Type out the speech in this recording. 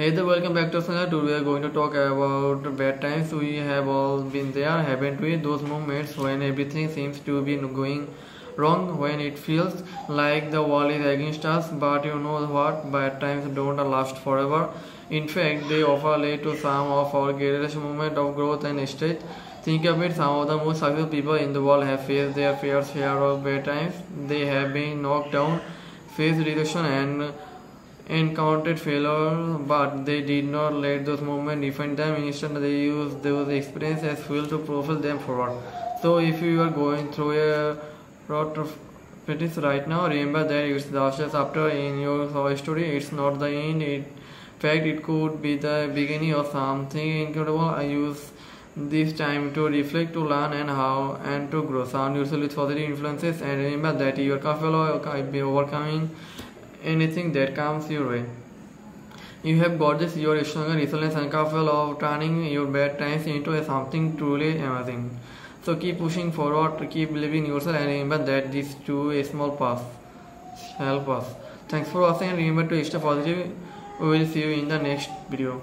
Hey there, welcome back to our channel. Today we are going to talk about bad times. We have all been there, haven't we? Those moments when everything seems to be going wrong, when it feels like the world is against us. But you know what? Bad times don't last forever. In fact, they often lead to some of our greatest moments of growth and strength. Think of it, some of the most successful people in the world have faced their fair share of bad times. They have been knocked down, faced rejection, and encountered failure, but they did not let those moments define them. Instead, they used those experiences as fuel to propel them forward. So, if you are going through a rut of fitness right now, remember that it's just after in your story. It's not the end. In fact, it could be the beginning of something incredible. I use this time to reflect, to learn, and to grow. Surround yourself with positive influences, and remember that you are capable of overcoming anything that comes your way. You have got this. You are stronger, resilient, and capable of turning your bad times into something truly amazing. So keep pushing forward, keep believing in yourself, and remember that these two small paths help us. Thanks for watching, and remember to stay positive. We will see you in the next video.